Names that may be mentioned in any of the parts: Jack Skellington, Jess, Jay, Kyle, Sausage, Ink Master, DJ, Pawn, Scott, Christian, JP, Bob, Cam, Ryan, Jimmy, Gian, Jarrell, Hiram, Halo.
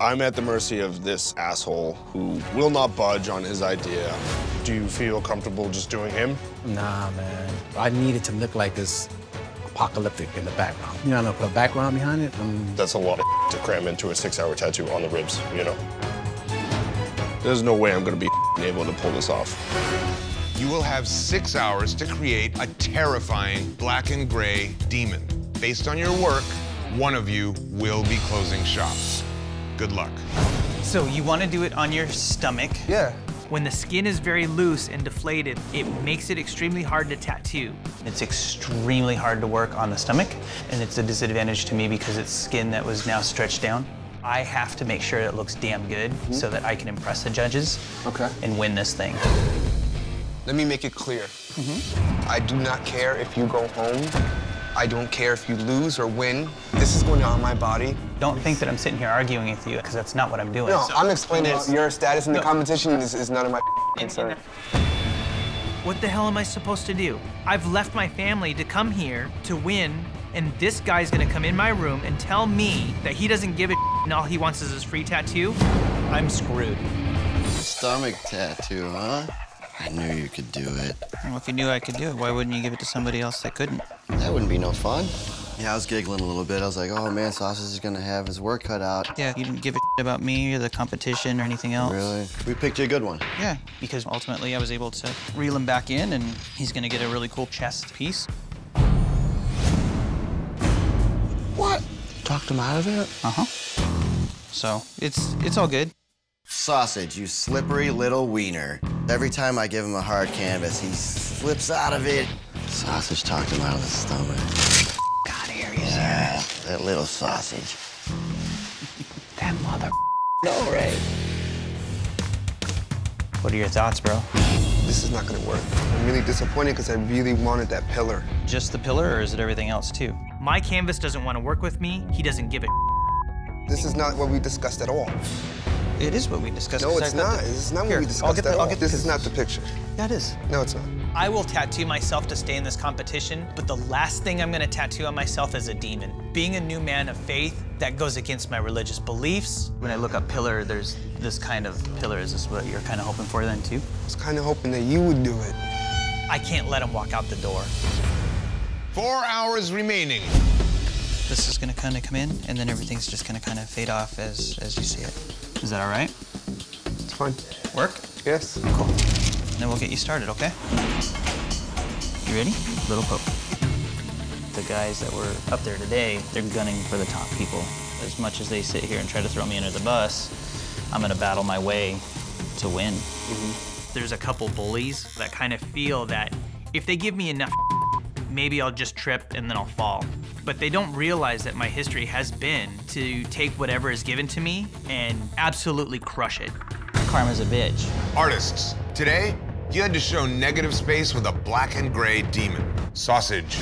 I'm at the mercy of this asshole who will not budge on his idea. Do you feel comfortable just doing him? Nah, man. I need it to look like this apocalyptic in the background. You know, I'm gonna put a background behind it. That's a lot of to cram into a 6-hour tattoo on the ribs, you know. There's no way I'm gonna be able to pull this off. You will have 6 hours to create a terrifying black and gray demon. Based on your work, one of you will be closing shops. Good luck. So you want to do it on your stomach? Yeah. When the skin is very loose and deflated, it makes it extremely hard to tattoo. It's extremely hard to work on the stomach, and it's a disadvantage to me because it's skin that was now stretched down. I have to make sure it looks damn good so that I can impress the judges and win this thing. Let me make it clear. I do not care if you go home. I don't care if you lose or win. This is going on my body. Don't think that I'm sitting here arguing with you, because that's not what I'm doing. No, so I'm explaining your status in the competition is none of my concern. What the hell am I supposed to do? I've left my family to come here to win, and this guy's gonna come in my room and tell me that he doesn't give a and all he wants is his free tattoo? I'm screwed. Stomach tattoo, huh? I knew you could do it. Well, if you knew I could do it, why wouldn't you give it to somebody else that couldn't? That wouldn't be no fun. Yeah, I was giggling a little bit. I was like, oh man, Sausage is gonna have his work cut out. Yeah, you didn't give a shit about me or the competition or anything else. Really? We picked you a good one. Yeah, because ultimately I was able to reel him back in, and he's gonna get a really cool chest piece. What? You talked him out of it? Uh-huh. So, it's all good. Sausage, you slippery little wiener. Every time I give him a hard canvas, he slips out of it. Sausage talked him out of the stomach. God, here he is. Yeah, that little sausage. That mother. No, right? What are your thoughts, bro? This is not gonna work. I'm really disappointed because I really wanted that pillar. Just the pillar, or is it everything else too? My canvas doesn't want to work with me. He doesn't give a. This is not what we discussed at all. It is what we discussed. No, it's not. It's not what we discussed at all. This is not the picture. Yeah, it is. No, it's not. I will tattoo myself to stay in this competition, but the last thing I'm going to tattoo on myself is a demon. Being a new man of faith, that goes against my religious beliefs. When I look up pillar, there's this kind of pillar. Is this what you're kind of hoping for then, too? I was kind of hoping that you would do it. I can't let him walk out the door. 4 hours remaining. This is going to kind of come in, and then everything's just going to kind of fade off as you see it. Is that all right? It's fine. Work? Yes. Cool. And then we'll get you started, okay? You ready? Little poke. The guys that were up there today, they're gunning for the top people. As much as they sit here and try to throw me under the bus, I'm gonna battle my way to win. There's a couple bullies that kind of feel that if they give me enough, maybe I'll just trip and then I'll fall. But they don't realize that my history has been to take whatever is given to me and absolutely crush it. Karma's a bitch. Artists, today, you had to show negative space with a black and gray demon. Sausage.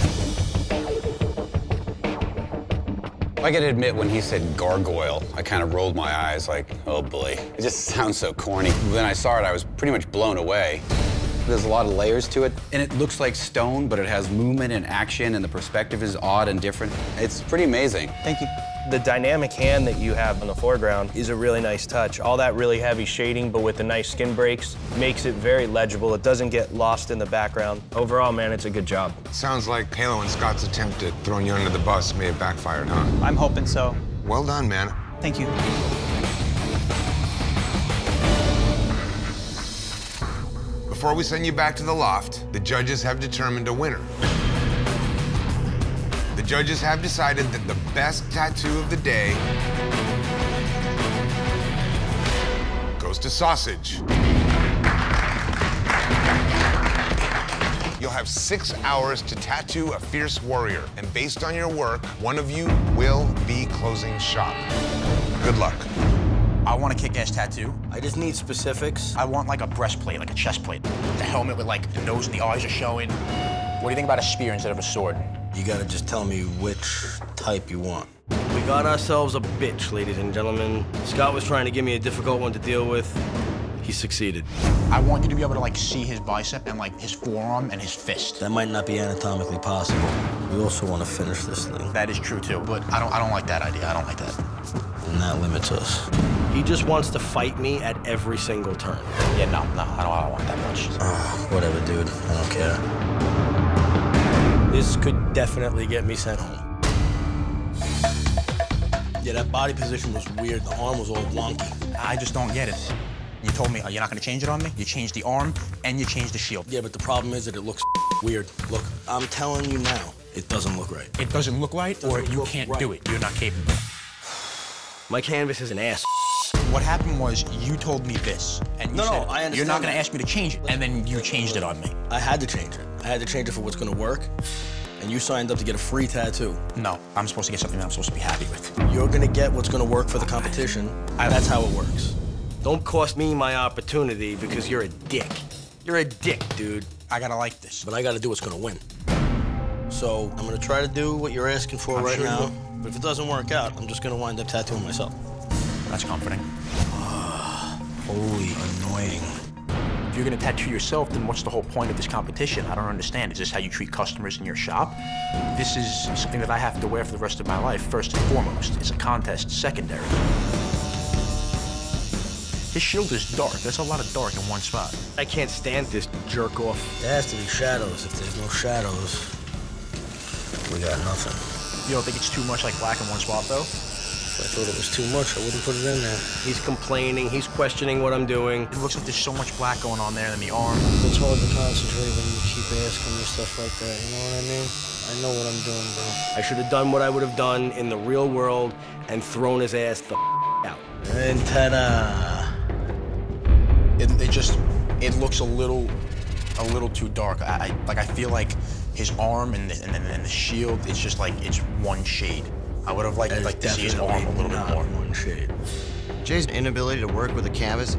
I gotta admit, when he said gargoyle, I kind of rolled my eyes like, oh boy. It just sounds so corny. When I saw it, I was pretty much blown away. There's a lot of layers to it, and it looks like stone, but it has movement and action, and the perspective is odd and different. It's pretty amazing. Thank you. The dynamic hand that you have in the foreground is a really nice touch. All that really heavy shading, but with the nice skin breaks, makes it very legible. It doesn't get lost in the background. Overall, man, it's a good job. Sounds like Halo and Scott's attempt at throwing you under the bus may have backfired, huh? I'm hoping so. Well done, man. Thank you. Before we send you back to the loft, the judges have determined a winner. The judges have decided that the best tattoo of the day goes to Sausage. You'll have 6 hours to tattoo a fierce warrior, and based on your work, one of you will be closing shop. Good luck. I want a kick-ass tattoo. I just need specifics. I want like a breastplate, like a chest plate. The helmet with like the nose and the eyes are showing. What do you think about a spear instead of a sword? You gotta just tell me which type you want. We got ourselves a bitch, ladies and gentlemen. Scott was trying to give me a difficult one to deal with. He succeeded. I want you to be able to like see his bicep and like his forearm and his fist. That might not be anatomically possible. We also want to finish this thing. That is true too, but I don't like that idea. I don't like that. and that limits us. He just wants to fight me at every single turn. Yeah, no, I don't want that much. Whatever, dude. I don't care. This could definitely get me sent home. Yeah, that body position was weird. The arm was all wonky. I just don't get it. You told me you're not going to change it on me. You changed the arm, and you changed the shield. Yeah, but the problem is that it looks weird. Look, I'm telling you now, it doesn't look right. It doesn't look right, or you can't do it. You're not capable. My canvas is an ass. What happened was you told me this, and you said, I understand you're not going to ask me to change it, and then you changed it on me. I had to change it. I had to change it for what's going to work, and you signed up to get a free tattoo. No, I'm supposed to get something I'm supposed to be happy with. You're going to get what's going to work for the competition. That's how it works. Don't cost me my opportunity because you're a dick. You're a dick, dude. I gotta like this. But I gotta do what's gonna win. So I'm gonna try to do what you're asking for right now. But if it doesn't work out, I'm just gonna wind up tattooing myself. That's comforting. Holy annoying. If you're gonna tattoo yourself, then what's the whole point of this competition? I don't understand. Is this how you treat customers in your shop? This is something that I have to wear for the rest of my life, first and foremost. It's a contest, secondary. His shield is dark. There's a lot of dark in one spot. I can't stand this jerk off. There has to be shadows. If there's no shadows, we got nothing. You don't think it's too much like black in one spot, though? If I thought it was too much, I wouldn't put it in there. He's complaining. He's questioning what I'm doing. It looks like there's so much black going on there in the arm. It's hard to concentrate when you keep asking me stuff like that. You know what I mean? I know what I'm doing, bro. I should have done what I would have done in the real world and thrown his ass the out. And ta-da. It just, it looks a little too dark. I feel like his arm and the shield, it's just like, it's one shade. I would have liked to see his arm a little bit more. One shade. Jay's inability to work with a canvas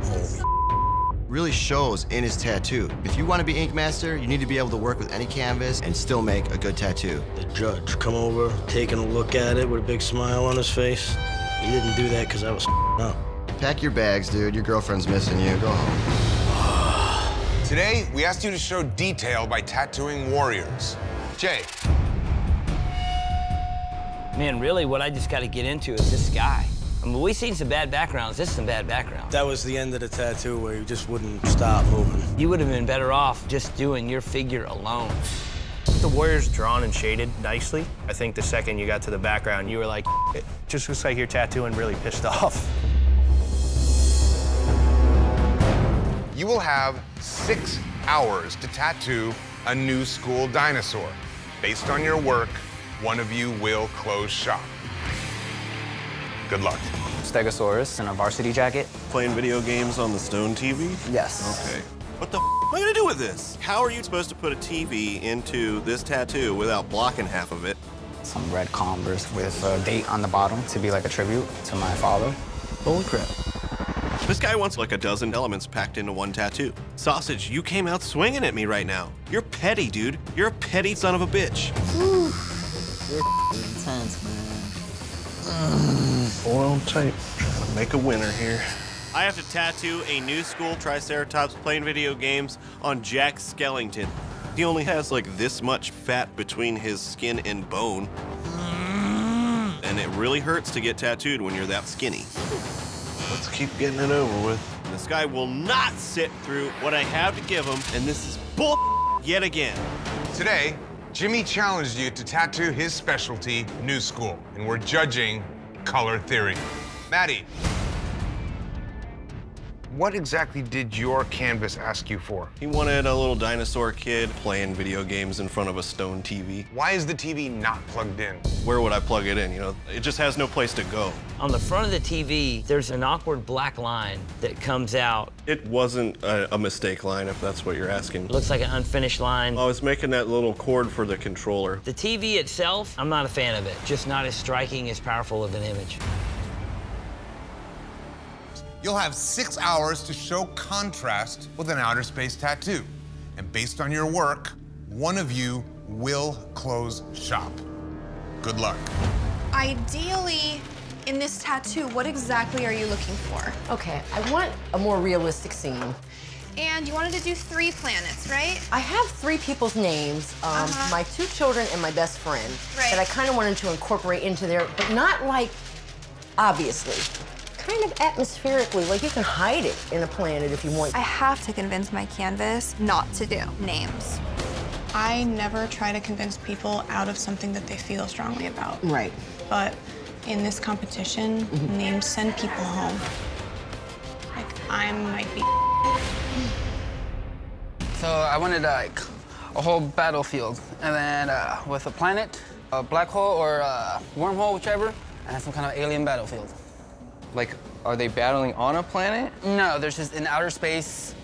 really shows in his tattoo. If you want to be Ink Master, you need to be able to work with any canvas and still make a good tattoo. The judge come over, taking a look at it with a big smile on his face. He didn't do that because I was up. Pack your bags, dude. Your girlfriend's missing you. Go home. Today, we asked you to show detail by tattooing warriors. Jay. Man, really, what I just got to get into is this guy. I mean, we've seen some bad backgrounds. This is some bad background. That was the end of the tattoo where you just wouldn't stop moving. You would have been better off just doing your figure alone. The warriors drawn and shaded nicely. I think the second you got to the background, you were like, it just looks like you're tattooing really pissed off. You will have 6 hours to tattoo a new school dinosaur. Based on your work, one of you will close shop. Good luck. Stegosaurus in a varsity jacket. Playing video games on the Stone TV? Yes. Okay. What the am I gonna do with this? How are you supposed to put a TV into this tattoo without blocking half of it? Some red Converse with a date on the bottom to be like a tribute to my father. Holy crap. This guy wants like a dozen elements packed into one tattoo. Sausage, you came out swinging at me right now. You're petty, dude. You're a petty son of a bitch. Whew. You're intense, man. Oil tape. Trying to make a winner here. I have to tattoo a new school triceratops playing video games on Jack Skellington. He only has like this much fat between his skin and bone. And it really hurts to get tattooed when you're that skinny. Let's keep getting it over with. This guy will not sit through what I have to give him, and this is bull yet again. Today, Jimmy challenged you to tattoo his specialty, New School, and we're judging color theory. Maddie, what exactly did your canvas ask you for? He wanted a little dinosaur kid playing video games in front of a stone TV. Why is the TV not plugged in? Where would I plug it in, you know? It just has no place to go. On the front of the TV, there's an awkward black line that comes out. It wasn't a mistake line, if that's what you're asking. It looks like an unfinished line. I was making that little cord for the controller. The TV itself, I'm not a fan of it. Just not as striking, as powerful of an image. You'll have 6 hours to show contrast with an outer space tattoo. And based on your work, one of you will close shop. Good luck. Ideally, in this tattoo, what exactly are you looking for? Okay, I want a more realistic scene. And you wanted to do 3 planets, right? I have 3 people's names, my 2 children and my best friend, that I kind of wanted to incorporate into there, but not like obviously. Kind of atmospherically, like you can hide it in a planet if you want. I have to convince my canvas not to do names. I never try to convince people out of something that they feel strongly about. Right. But in this competition, names send people home. Like, I might be. So I wanted like a whole battlefield, and then with a planet, a black hole or a wormhole, whichever, and some kind of alien battlefield. Like, are they battling on a planet? No, there's just in outer space.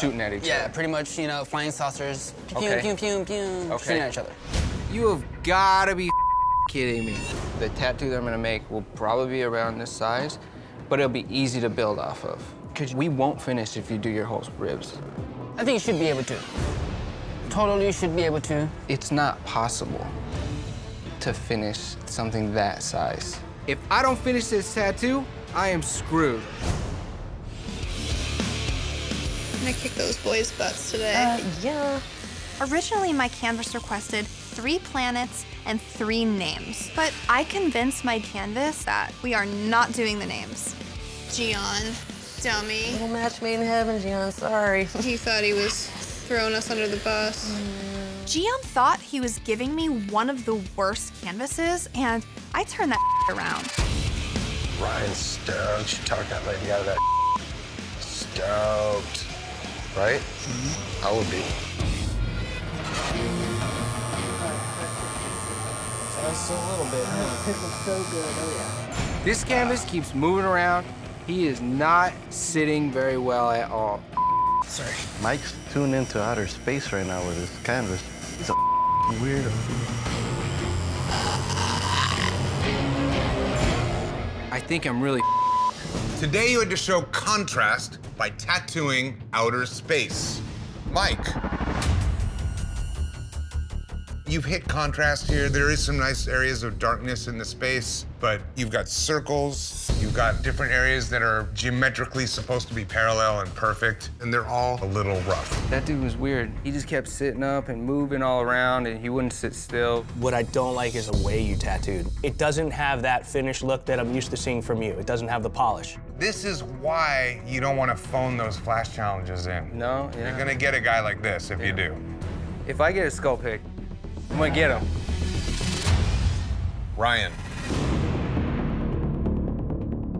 Shooting at each other. Yeah, pretty much, you know, flying saucers. Okay. Pew, pew, pew, pew, okay. Shooting at each other. You have got to be kidding me. The tattoo that I'm going to make will probably be around this size, but it'll be easy to build off of. Because we won't finish if you do your whole ribs. I think you should be able to. Totally, you should be able to. It's not possible to finish something that size. If I don't finish this tattoo, I am screwed. I'm gonna kick those boys' butts today. Yeah. Originally, my canvas requested 3 planets and 3 names, but I convinced my canvas that we are not doing the names. Gian, dummy. Little match made in heaven, Gian, sorry. He thought he was throwing us under the bus. Gian thought he was giving me one of the worst canvases, and I turned that around. Ryan's stoked. You talked that lady out of that. Stoked. Right? Mm-hmm. I would be. Just a little bit, huh? This is so good, oh yeah. This canvas keeps moving around. He is not sitting very well at all. Sorry. Mike's tuned into outer space right now with his canvas. He's a weirdo. I think I'm really. Today you had to show contrast by tattooing outer space. Mike, you've hit contrast here. There is some nice areas of darkness in the space, but you've got circles, you've got different areas that are geometrically supposed to be parallel and perfect, and they're all a little rough. That dude was weird. He just kept sitting up and moving all around, and he wouldn't sit still. What I don't like is the way you tattooed. It doesn't have that finished look that I'm used to seeing from you. It doesn't have the polish. This is why you don't want to phone those flash challenges in. No, yeah. You're gonna get a guy like this if you do. If I get a skull pick, I'm gonna get him. Ryan.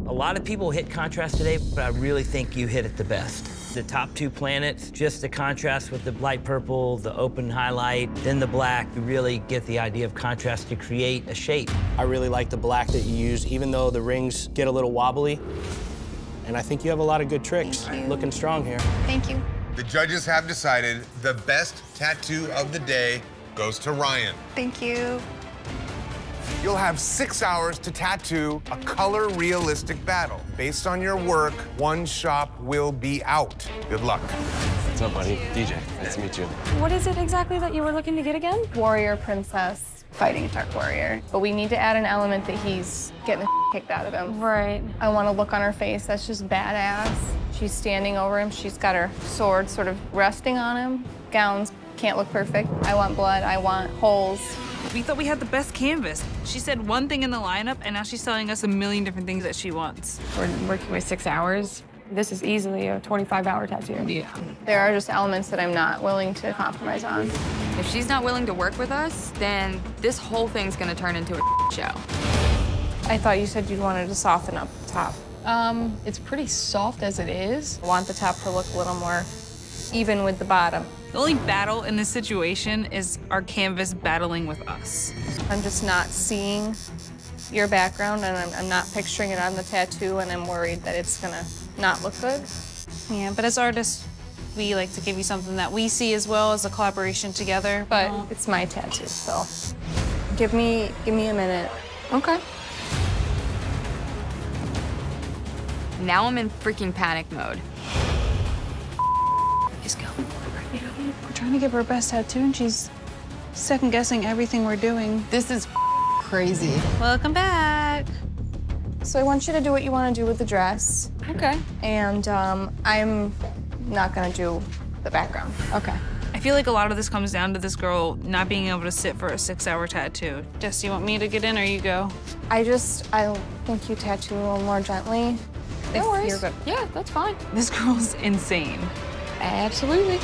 A lot of people hit contrast today, but I really think you hit it the best. The top 2 planets, just the contrast with the light purple, the open highlight, then the black, you really get the idea of contrast to create a shape. I really like the black that you use, even though the rings get a little wobbly. And I think you have a lot of good tricks. Looking strong here. Thank you. The judges have decided the best tattoo of the day goes to Ryan. Thank you. You'll have 6 hours to tattoo a color realistic battle. Based on your work, one shop will be out. Good luck. What's up, buddy? DJ, nice to meet you. What is it exactly that you were looking to get again? Warrior princess fighting dark warrior. But we need to add an element that he's getting the kicked out of him. Right. I want to look on her face. That's just badass. She's standing over him. She's got her sword sort of resting on him. Gowns can't look perfect. I want blood. I want holes. We thought we had the best canvas. She said one thing in the lineup, and now she's telling us a million different things that she wants. We're working with 6 hours. This is easily a 25-hour tattoo. Yeah. There are just elements that I'm not willing to compromise on. If she's not willing to work with us, then this whole thing's gonna turn into a show. I thought you said you wanted to soften up the top. It's pretty soft as it is. I want the top to look a little more even with the bottom. The only battle in this situation is our canvas battling with us. I'm just not seeing your background, and I'm not picturing it on the tattoo, and I'm worried that it's gonna not look good. Yeah, but as artists, we like to give you something that we see as well as a collaboration together. But it's my tattoo, so give me a minute. Okay. Now I'm in freaking panic mode. He's going for right now. We're trying to give her best tattoo, and she's second-guessing everything we're doing. This is crazy. Welcome back. So I want you to do what you want to do with the dress. Okay. And I'm not going to do the background. Okay. I I feel like a lot of this comes down to this girl not being able to sit for a 6-hour tattoo. Jess, you want me to get in or you go? I think you tattoo a little more gently. No worries. Yeah, that's fine. This girl's insane. Absolutely.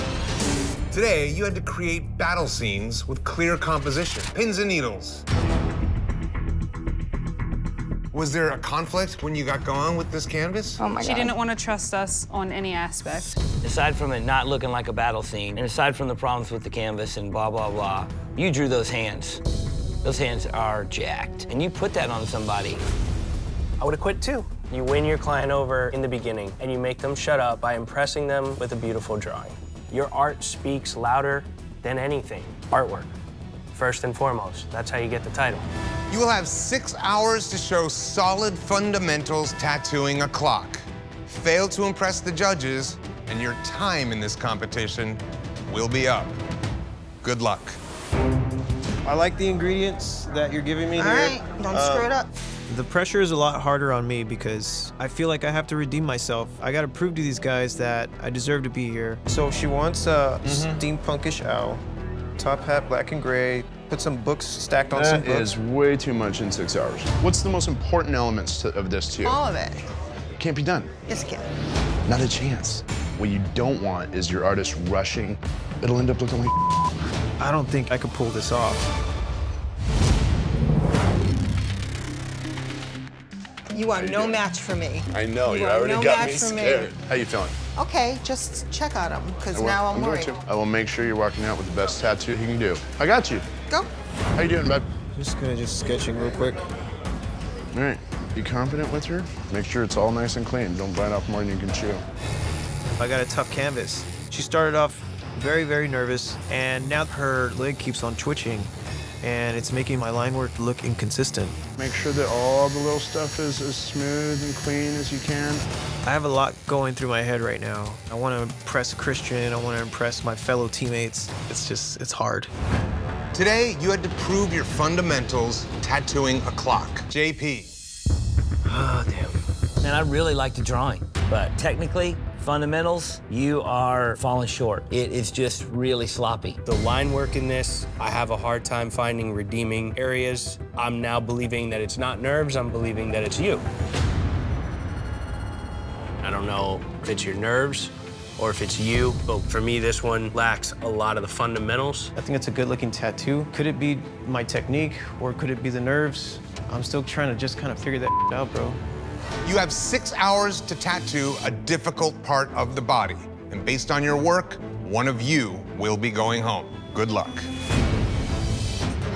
Today, you had to create battle scenes with clear composition, pins and needles. Was there a conflict when you got going with this canvas? Oh my God. She didn't want to trust us on any aspect. Aside from it not looking like a battle scene, and aside from the problems with the canvas and blah, blah, blah, you drew those hands. Those hands are jacked, and you put that on somebody. I would have quit too. You win your client over in the beginning, and you make them shut up by impressing them with a beautiful drawing. Your art speaks louder than anything. Artwork, first and foremost. That's how you get the title. You will have 6 hours to show solid fundamentals tattooing a clock. Fail to impress the judges, and your time in this competition will be up. Good luck. I like the ingredients that you're giving me here. All right, don't screw it up. The pressure is a lot harder on me because I feel like I have to redeem myself. I gotta prove to these guys that I deserve to be here. So she wants a steampunkish owl, top hat, black and gray, put some books stacked on some books. That is way too much in 6 hours. What's the most important elements of this to you? All of it. Can't be done. Yes, it can. Not a chance. What you don't want is your artist rushing. It'll end up looking like I don't think I could pull this off. You are no match for me. I know, you already got me scared. How you feeling? Okay, just check on him, because now I'm worried. I will make sure you're walking out with the best tattoo you can do. I got you. Go. How you doing, bud? Just gonna sketching real quick. All right, be confident with her. Make sure it's all nice and clean. Don't bite off more than you can chew. I got a tough canvas. She started off very, very nervous, and now her leg keeps on twitching, and it's making my line work look inconsistent. Make sure that all the little stuff is as smooth and clean as you can. I have a lot going through my head right now. I want to impress Christian. I want to impress my fellow teammates. It's hard. Today, you had to prove your fundamentals tattooing a clock. JP. Oh, damn. Man, I really like the drawing, but technically, fundamentals, you are falling short. It is just really sloppy. The line work in this, I have a hard time finding redeeming areas. I'm now believing that it's not nerves, I'm believing that it's you. I don't know if it's your nerves or if it's you, but for me, this one lacks a lot of the fundamentals. I think it's a good looking tattoo. Could it be my technique or could it be the nerves? I'm still trying to just kind of figure that out, bro. You have 6 hours to tattoo a difficult part of the body. And based on your work, one of you will be going home. Good luck.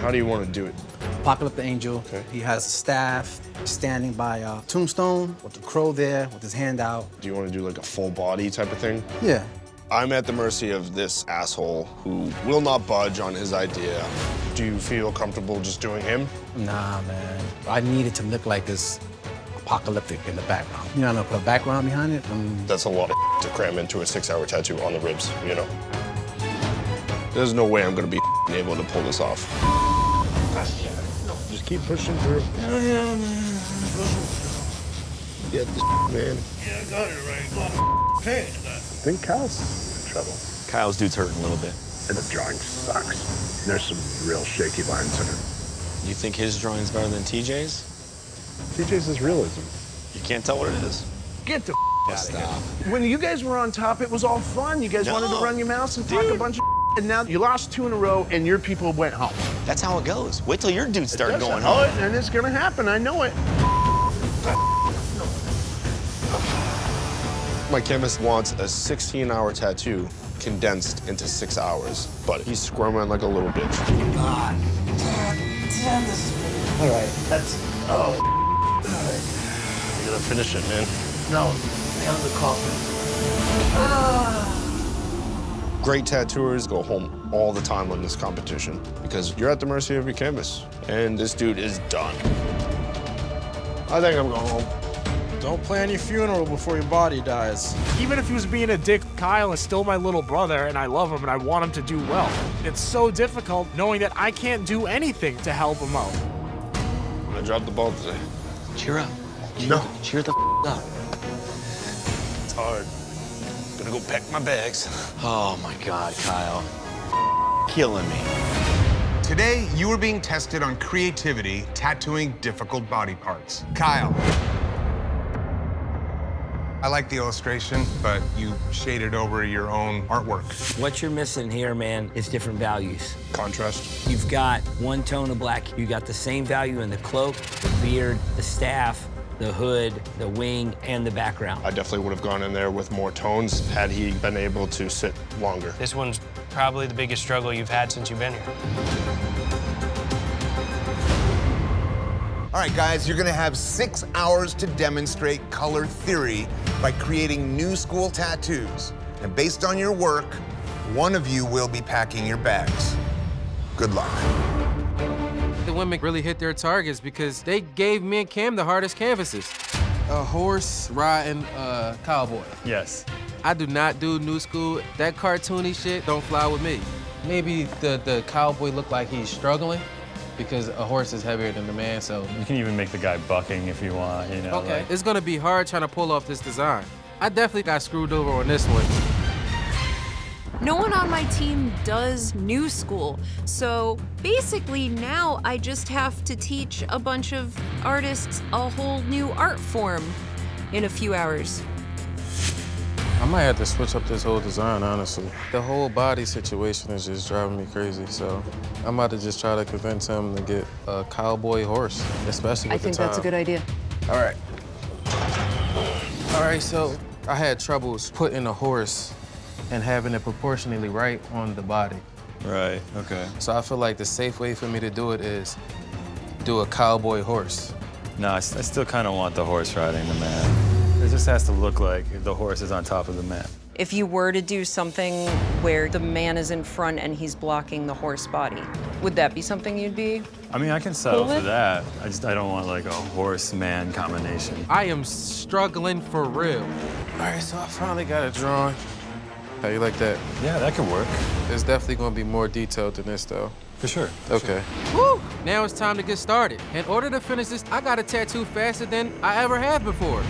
How do you want to do it? Pocket up the angel. Okay. He has a staff standing by a tombstone with the crow there with his hand out. Do you want to do like a full body type of thing? Yeah. I'm at the mercy of this asshole who will not budge on his idea. Do you feel comfortable just doing him? Nah, man. I need it to look like this. Apocalyptic in the background. You know, I'm gonna put a background behind it. That's a lot of to cram into a 6-hour tattoo on the ribs, you know. There's no way I'm gonna be able to pull this off. Just keep pushing through. Get this, man. Yeah, I got it right. I think Kyle's in trouble. Kyle's dude's hurting a little bit. And the drawing sucks. There's some real shaky lines in it. You think his drawing's better than TJ's? TJ's is realism. You can't tell what it is. Get the out of here. When you guys were on top, it was all fun. You guys wanted to run your mouths and talk a bunch of and now you lost 2 in a row and your people went home. That's how it goes. Wait till your dudes start going home. Oh, and it's gonna happen, I know it. My chemist wants a 16-hour tattoo condensed into 6 hours, but he's squirming like a little bitch. God damn this. All right, that's, all right. You gotta finish it, man. No, down the coffin. Ah. Great tattooers go home all the time on this competition because you're at the mercy of your canvas, and this dude is done. I think I'm going home. Don't plan your funeral before your body dies. Even if he was being a dick, Kyle is still my little brother, and I love him, and I want him to do well. It's so difficult knowing that I can't do anything to help him out. I dropped the ball today. Cheer up. Cheer the up. It's hard. I'm gonna go pack my bags. Oh my God, Kyle. killing me. Today, you are being tested on creativity, tattooing difficult body parts. Kyle. I like the illustration, but you shaded over your own artwork. What you're missing here, man, is different values. Contrast. You've got one tone of black. You got the same value in the cloak, the beard, the staff, the hood, the wing, and the background. I definitely would have gone in there with more tones had he been able to sit longer. This one's probably the biggest struggle you've had since you've been here. All right, guys, you're gonna have 6 hours to demonstrate color theory by creating new school tattoos. And based on your work, one of you will be packing your bags. Good luck. The women really hit their targets because they gave me and Cam the hardest canvases. A horse riding a cowboy. Yes. I do not do new school. That cartoony shit don't fly with me. Maybe the cowboy looked like he's struggling, because a horse is heavier than the man, so. You can even make the guy bucking if you want, you know. Okay, like. It's gonna be hard trying to pull off this design. I definitely got screwed over on this one. No one on my team does new school, so basically now I just have to teach a bunch of artists a whole new art form in a few hours. I might have to switch up this whole design, honestly. The whole body situation is just driving me crazy, so I'm about to just try to convince him to get a cowboy horse, especially with the time. I think that's a good idea. All right. All right, so I had troubles putting a horse and having it proportionally right on the body. Right, okay. So I feel like the safe way for me to do it is do a cowboy horse. No, I still kind of want the horse riding the man. It just has to look like the horse is on top of the man. If you were to do something where the man is in front and he's blocking the horse body, would that be something you'd be? I mean, I can settle for that. I don't want like a horse-man combination. I am struggling for real. All right, so I finally got a drawing. How you like that? Yeah, that could work. It's definitely gonna be more detailed than this, though. For sure. Okay. Woo! Now it's time to get started. In order to finish this, I got a tattoo faster than I ever have before.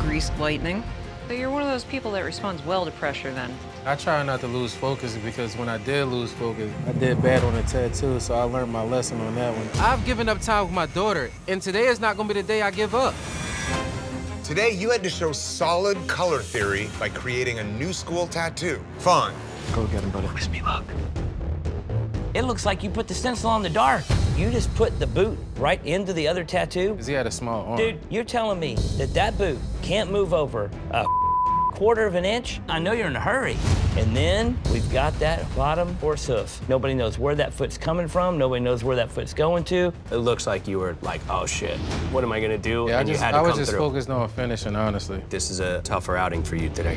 Greased lightning. So you're one of those people that responds well to pressure then. I try not to lose focus because when I did lose focus, I did bad on the tattoo, so I learned my lesson on that one. I've given up time with my daughter, and today is not gonna be the day I give up. Today, you had to show solid color theory by creating a new school tattoo. Fun. Go get him, buddy. Wish me luck. It looks like you put the stencil on the dark. You just put the boot right into the other tattoo. Because he had a small arm. Dude, you're telling me that that boot can't move over a quarter of an inch? I know you're in a hurry. And then we've got that bottom horse hoof. Nobody knows where that foot's coming from. Nobody knows where that foot's going to. It looks like you were like, oh shit, what am I gonna do? Yeah, and I was just focused on finishing, honestly. This is a tougher outing for you today.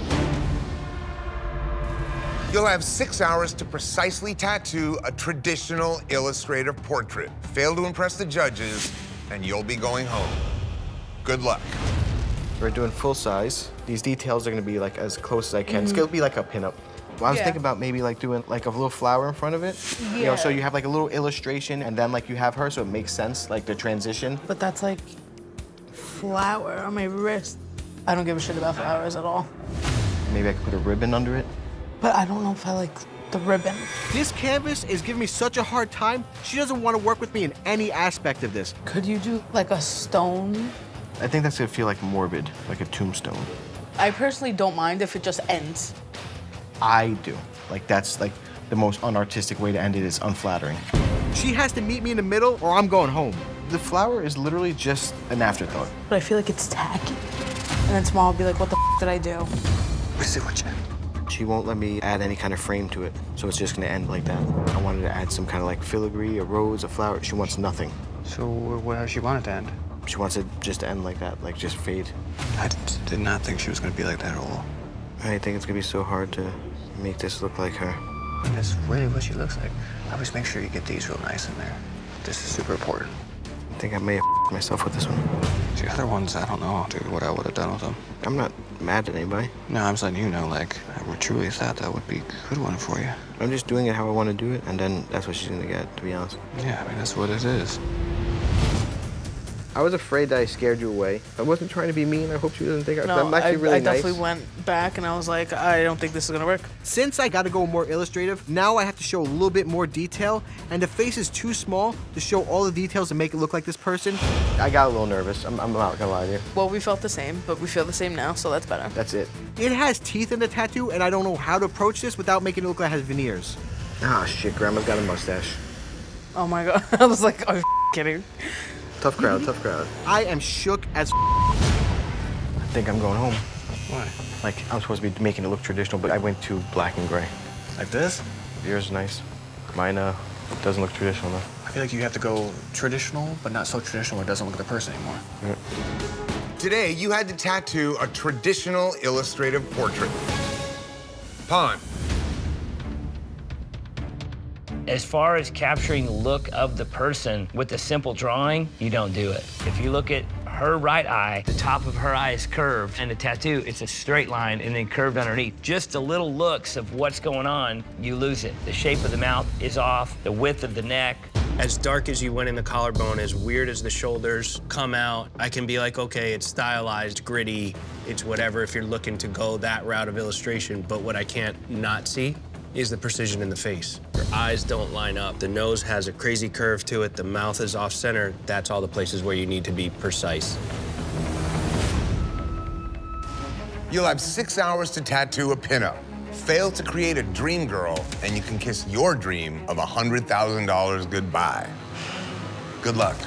You'll have 6 hours to precisely tattoo a traditional illustrative portrait. Fail to impress the judges, and you'll be going home. Good luck. We're doing full size. These details are gonna be like as close as I can. Mm-hmm. It's gonna be like a pinup. Well, I was thinking about maybe like doing like a little flower in front of it. Yeah. You know, so you have like a little illustration and then like you have her, so it makes sense, like the transition. But that's like flower on my wrist. I don't give a shit about flowers at all. Maybe I could put a ribbon under it. But I don't know if I like the ribbon. This canvas is giving me such a hard time. She doesn't want to work with me in any aspect of this. Could you do like a stone? I think that's gonna feel like morbid, like a tombstone. I personally don't mind if it just ends. I do. Like that's like the most unartistic way to end it is unflattering. She has to meet me in the middle or I'm going home. The flower is literally just an afterthought. But I feel like it's tacky. And then tomorrow I'll be like, what the f did I do? She won't let me add any kind of frame to it, so it's just gonna end like that. I wanted to add some kind of like filigree, a rose, a flower. She wants nothing. So where does she want it to end? She wants it just to end like that, like just fade. I did not think she was gonna be like that at all. I think it's gonna be so hard to make this look like her. That's really what she looks like. I always make sure you get these real nice in there. This is super important. I think I may have f***ed myself with this one. The other ones, I don't know, dude, what I would have done with them. I'm not mad at anybody. No, I'm just letting you know, like, I truly thought that would be a good one for you. I'm just doing it how I want to do it, and then that's what she's going to get, to be honest. Yeah, I mean, that's what it is. I was afraid that I scared you away. I wasn't trying to be mean. I hope she doesn't think I'm actually really nice. I definitely went back and I was like, I don't think this is gonna work. Since I gotta go more illustrative, now I have to show a little bit more detail, and the face is too small to show all the details and make it look like this person. I got a little nervous. I'm not gonna lie to you. Well, we felt the same, but we feel the same now, so that's better. That's it. It has teeth in the tattoo, and I don't know how to approach this without making it look like it has veneers. Ah, shit, Grandma's got a mustache. Oh my God, I was like, are you kidding? Tough crowd, tough crowd. I am shook as I think I'm going home. Why? Like, I'm supposed to be making it look traditional, but I went to black and gray. Like this? Yours is nice. Mine doesn't look traditional though. I feel like you have to go traditional, but not so traditional where it doesn't look like the person anymore. Mm-hmm. Today, you had to tattoo a traditional illustrative portrait. Pawn. As far as capturing the look of the person with a simple drawing, you don't do it. If you look at her right eye, the top of her eye is curved, and the tattoo, it's a straight line and then curved underneath. Just the little looks of what's going on, you lose it. The shape of the mouth is off, the width of the neck. As dark as you went in the collarbone, as weird as the shoulders come out, I can be like, okay, it's stylized, gritty, it's whatever if you're looking to go that route of illustration, but what I can't not see is the precision in the face. Your eyes don't line up. The nose has a crazy curve to it. The mouth is off center. That's all the places where you need to be precise. You'll have 6 hours to tattoo a pinup. Fail to create a dream girl, and you can kiss your dream of $100,000 goodbye. Good luck.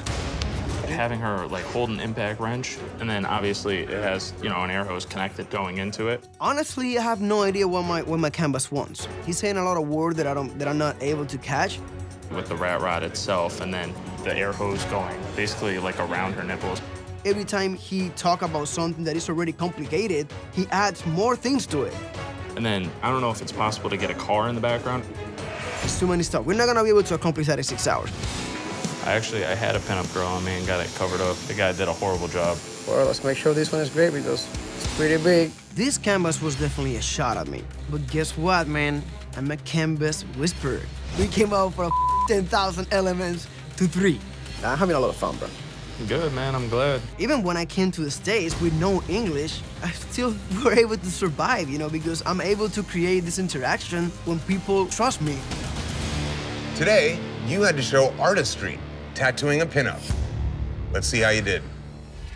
Having her like hold an impact wrench, and then obviously it has, you know, an air hose connected going into it. Honestly, I have no idea what my canvas wants. He's saying a lot of words that I'm not able to catch. With the rat rod itself, and then the air hose going basically like around her nipples. Every time he talks about something that is already complicated, he adds more things to it. And then I don't know if it's possible to get a car in the background. It's too many stuff. We're not gonna be able to accomplish that in 6 hours. I had a pinup girl on me and got it covered up. The guy did a horrible job. Well, let's make sure this one is great because it's pretty big. This canvas was definitely a shot at me. But guess what, man? I'm a canvas whisperer. We came out from 10,000 elements to 3. I'm having a lot of fun, bro. Good, man. I'm glad. Even when I came to the States with no English, I still were able to survive, you know, because I'm able to create this interaction when people trust me. Today, you had to show artistry. Tattooing a pinup. Let's see how you did.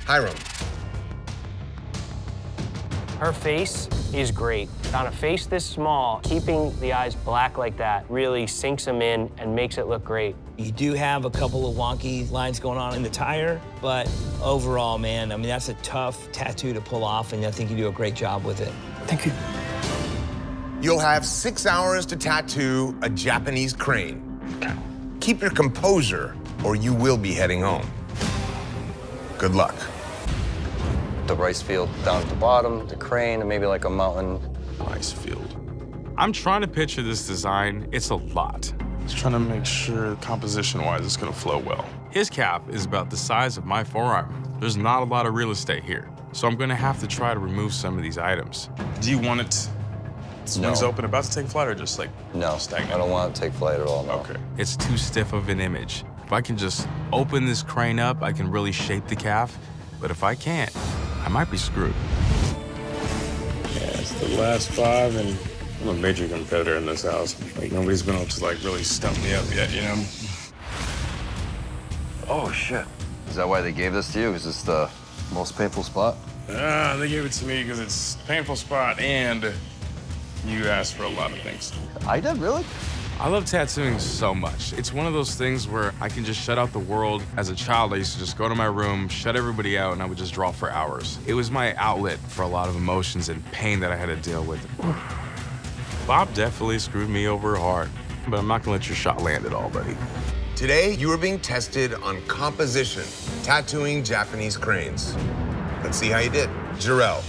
Hiram. Her face is great. On a face this small, keeping the eyes black like that really sinks them in and makes it look great. You do have a couple of wonky lines going on in the tire, but overall, man, I mean, that's a tough tattoo to pull off, and I think you do a great job with it. Thank you. You'll have 6 hours to tattoo a Japanese crane. Keep your composure, or you will be heading home. Good luck. The rice field down at the bottom, the crane, and maybe like a mountain. Rice field. I'm trying to picture this design. It's a lot. Just trying to make sure composition-wise it's gonna flow well. His cap is about the size of my forearm. There's not a lot of real estate here, so I'm gonna have to try to remove some of these items. Do you want it swings open, about to take flight, or just like stagnant? I don't want to take flight at all, no. Okay. It's too stiff of an image. If I can just open this crane up, I can really shape the calf. But if I can't, I might be screwed. Yeah, it's the last 5, and I'm a major competitor in this house. Like, nobody's been able to, like, really stump me up yet, you know? Oh, shit. Is that why they gave this to you? Is this the most painful spot? They gave it to me because it's a painful spot, and you asked for a lot of things. I did, really? I love tattooing so much. It's one of those things where I can just shut out the world. As a child, I used to just go to my room, shut everybody out, and I would just draw for hours. It was my outlet for a lot of emotions and pain that I had to deal with. Bob definitely screwed me over hard, but I'm not gonna let your shot land at all, buddy. Today, you are being tested on composition, tattooing Japanese cranes. Let's see how you did. Jarrell.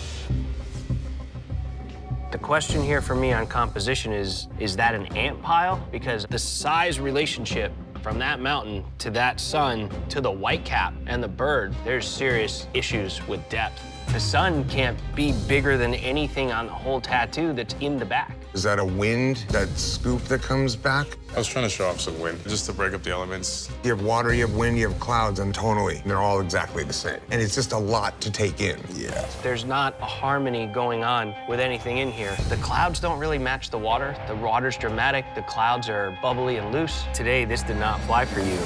The question here for me on composition is that an ant pile? Because the size relationship from that mountain to that sun to the white cap and the bird, there's serious issues with depth. The sun can't be bigger than anything on the whole tattoo that's in the back. Is that a wind, that scoop that comes back? I was trying to show off some wind, just to break up the elements. You have water, you have wind, you have clouds, and tonally, they're all exactly the same. And it's just a lot to take in. Yeah. There's not a harmony going on with anything in here. The clouds don't really match the water. The water's dramatic. The clouds are bubbly and loose. Today, this did not fly for you.